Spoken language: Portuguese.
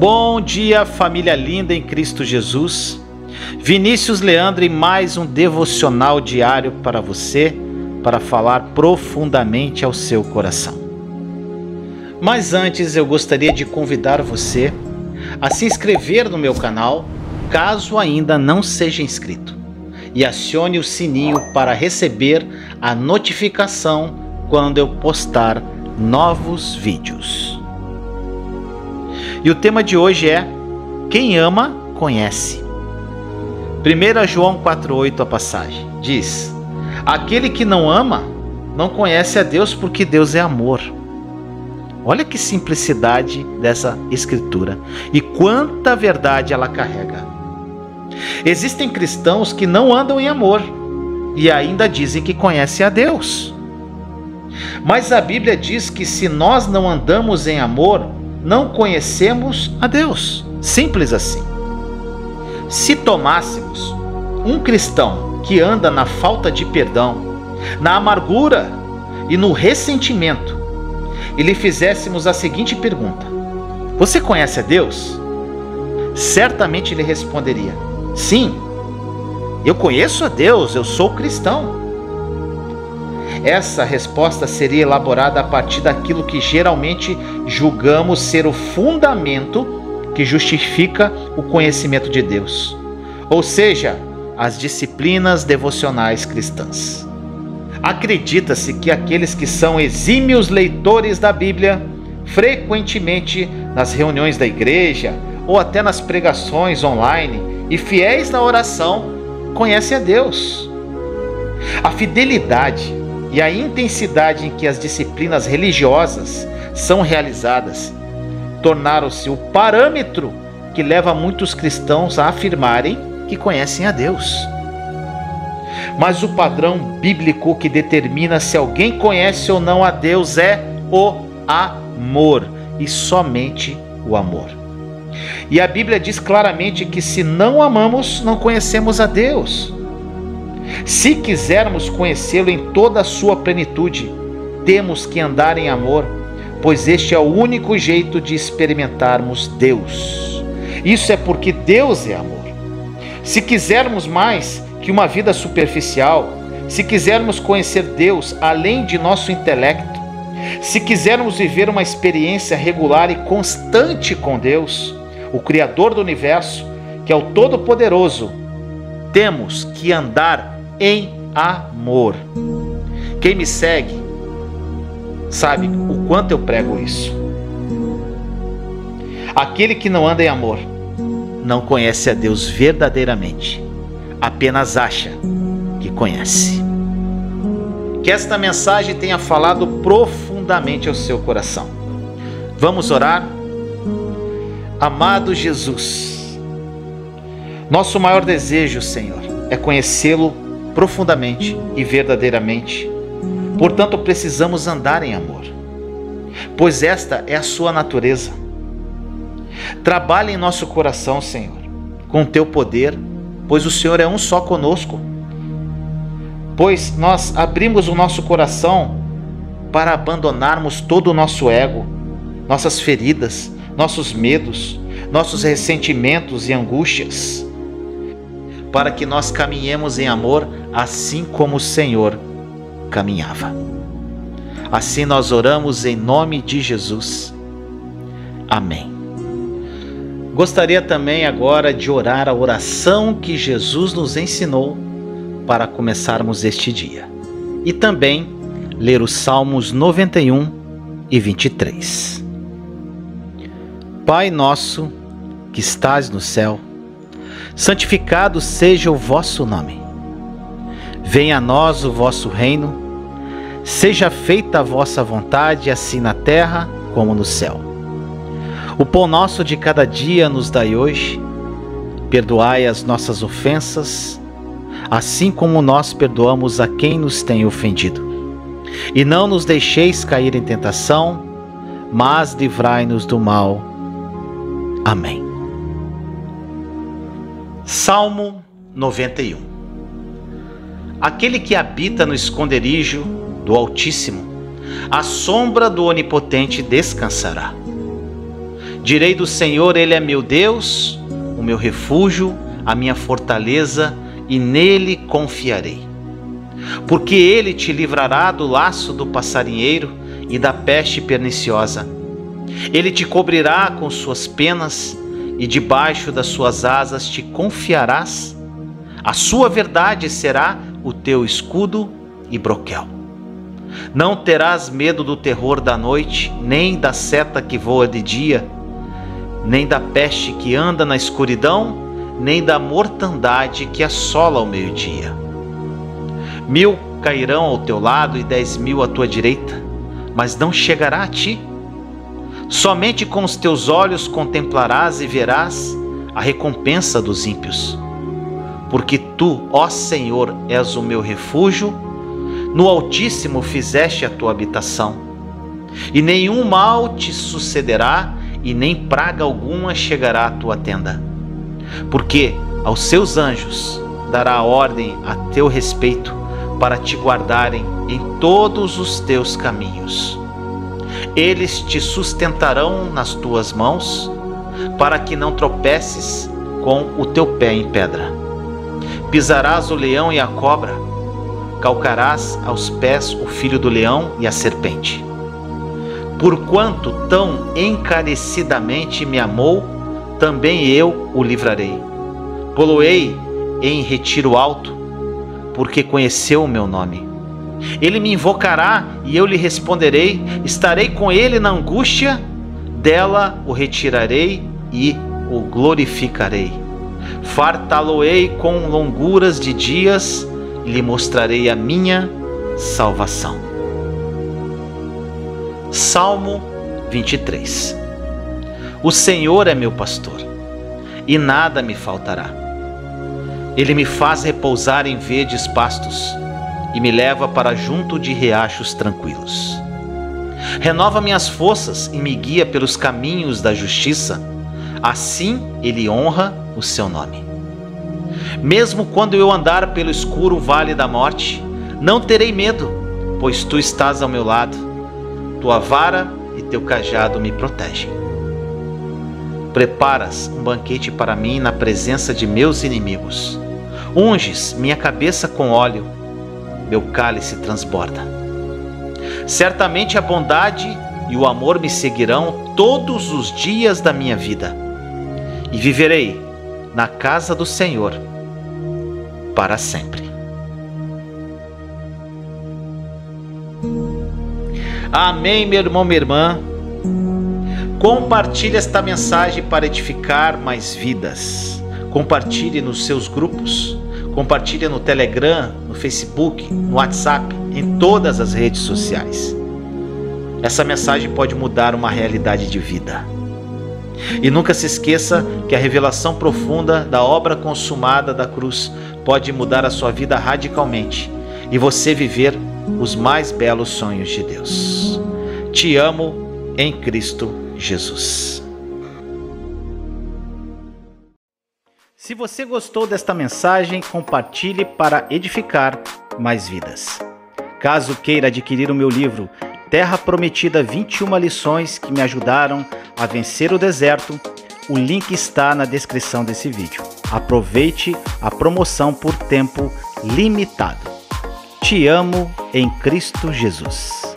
Bom dia, família linda em Cristo Jesus. Vinícius Leandro e mais um devocional diário para você, para falar profundamente ao seu coração. Mas antes eu gostaria de convidar você a se inscrever no meu canal, caso ainda não seja inscrito, e acione o sininho para receber a notificação quando eu postar novos vídeos. E o tema de hoje é: quem ama, conhece. 1 João 4,8, a passagem, diz: aquele que não ama, não conhece a Deus, porque Deus é amor. Olha que simplicidade dessa escritura e quanta verdade ela carrega. Existem cristãos que não andam em amor e ainda dizem que conhecem a Deus. Mas a Bíblia diz que se nós não andamos em amor, não conhecemos a Deus. Simples assim. Se tomássemos um cristão que anda na falta de perdão, na amargura e no ressentimento, e lhe fizéssemos a seguinte pergunta: você conhece a Deus? Certamente ele responderia: sim, eu conheço a Deus, eu sou cristão. Essa resposta seria elaborada a partir daquilo que geralmente julgamos ser o fundamento que justifica o conhecimento de Deus, ou seja, as disciplinas devocionais cristãs. Acredita-se que aqueles que são exímios leitores da Bíblia, frequentemente nas reuniões da igreja ou até nas pregações online, e fiéis na oração, conhecem a Deus. A fidelidade e a intensidade em que as disciplinas religiosas são realizadas tornaram-se o parâmetro que leva muitos cristãos a afirmarem que conhecem a Deus. Mas o padrão bíblico que determina se alguém conhece ou não a Deus é o amor, e somente o amor. E a Bíblia diz claramente que se não amamos, não conhecemos a Deus. Se quisermos conhecê-lo em toda a sua plenitude, temos que andar em amor, pois este é o único jeito de experimentarmos Deus. Isso é porque Deus é amor. Se quisermos mais que uma vida superficial, se quisermos conhecer Deus além de nosso intelecto, se quisermos viver uma experiência regular e constante com Deus, o Criador do Universo, que é o Todo-Poderoso, temos que andar em amor. Quem me segue sabe o quanto eu prego isso. Aquele que não anda em amor não conhece a Deus verdadeiramente, apenas acha que conhece. Que esta mensagem tenha falado profundamente ao seu coração. Vamos orar? Amado Jesus, nosso maior desejo, Senhor, é conhecê-lo profundamente e verdadeiramente. Portanto, precisamos andar em amor, pois esta é a sua natureza. Trabalhe em nosso coração, Senhor, com o teu poder, pois o Senhor é um só conosco. Pois nós abrimos o nosso coração para abandonarmos todo o nosso ego, nossas feridas, nossos medos, nossos ressentimentos e angústias, para que nós caminhemos em amor assim como o Senhor caminhava. Assim nós oramos em nome de Jesus. Amém. Gostaria também agora de orar a oração que Jesus nos ensinou para começarmos este dia, e também ler os Salmos 91 e 23. Pai nosso que estás no céu, santificado seja o vosso nome. Venha a nós o vosso reino, seja feita a vossa vontade, assim na terra como no céu. O pão nosso de cada dia nos dai hoje, perdoai as nossas ofensas, assim como nós perdoamos a quem nos tem ofendido. E não nos deixeis cair em tentação, mas livrai-nos do mal. Amém. Salmo 91. Aquele que habita no esconderijo do Altíssimo, à sombra do Onipotente descansará. Direi do Senhor, Ele é meu Deus, o meu refúgio, a minha fortaleza, e nele confiarei. Porque Ele te livrará do laço do passarinheiro e da peste perniciosa. Ele te cobrirá com suas penas, e debaixo das suas asas te confiarás. A sua verdade será o teu escudo e broquel. Não terás medo do terror da noite, nem da seta que voa de dia, nem da peste que anda na escuridão, nem da mortandade que assola ao meio-dia. 1000 cairão ao teu lado e 10.000 à tua direita, mas não chegará a ti. Somente com os teus olhos contemplarás e verás a recompensa dos ímpios. Porque tu, ó Senhor, és o meu refúgio, no Altíssimo fizeste a tua habitação. E nenhum mal te sucederá, e nem praga alguma chegará à tua tenda. Porque aos seus anjos dará ordem a teu respeito, para te guardarem em todos os teus caminhos. Eles te sustentarão nas tuas mãos, para que não tropeces com o teu pé em pedra. Pisarás o leão e a cobra, calcarás aos pés o filho do leão e a serpente. Porquanto tão encarecidamente me amou, também eu o livrarei. Poloei em retiro alto, porque conheceu o meu nome. Ele me invocará e eu lhe responderei, estarei com ele na angústia, dela o retirarei e o glorificarei. Fartá-lo-ei com longuras de dias e lhe mostrarei a minha salvação. Salmo 23. O Senhor é meu pastor, e nada me faltará. Ele me faz repousar em verdes pastos, e me leva para junto de riachos tranquilos. Renova minhas forças e me guia pelos caminhos da justiça, assim Ele honra o seu nome. Mesmo quando eu andar pelo escuro vale da morte, não terei medo, pois Tu estás ao meu lado. Tua vara e Teu cajado me protegem. Preparas um banquete para mim na presença de meus inimigos. Unges minha cabeça com óleo, meu cálice transborda. Certamente a bondade e o amor me seguirão todos os dias da minha vida, e viverei na casa do Senhor para sempre. Amém, meu irmão, minha irmã. Compartilhe esta mensagem para edificar mais vidas. Compartilhe nos seus grupos. Compartilhe no Telegram, no Facebook, no WhatsApp, em todas as redes sociais. Essa mensagem pode mudar uma realidade de vida. E nunca se esqueça que a revelação profunda da obra consumada da cruz pode mudar a sua vida radicalmente e você viver os mais belos sonhos de Deus. Te amo em Cristo Jesus. Se você gostou desta mensagem, compartilhe para edificar mais vidas. Caso queira adquirir o meu livro Terra Prometida, 21 lições que me ajudaram a vencer o deserto, o link está na descrição desse vídeo. Aproveite a promoção por tempo limitado. Te amo em Cristo Jesus.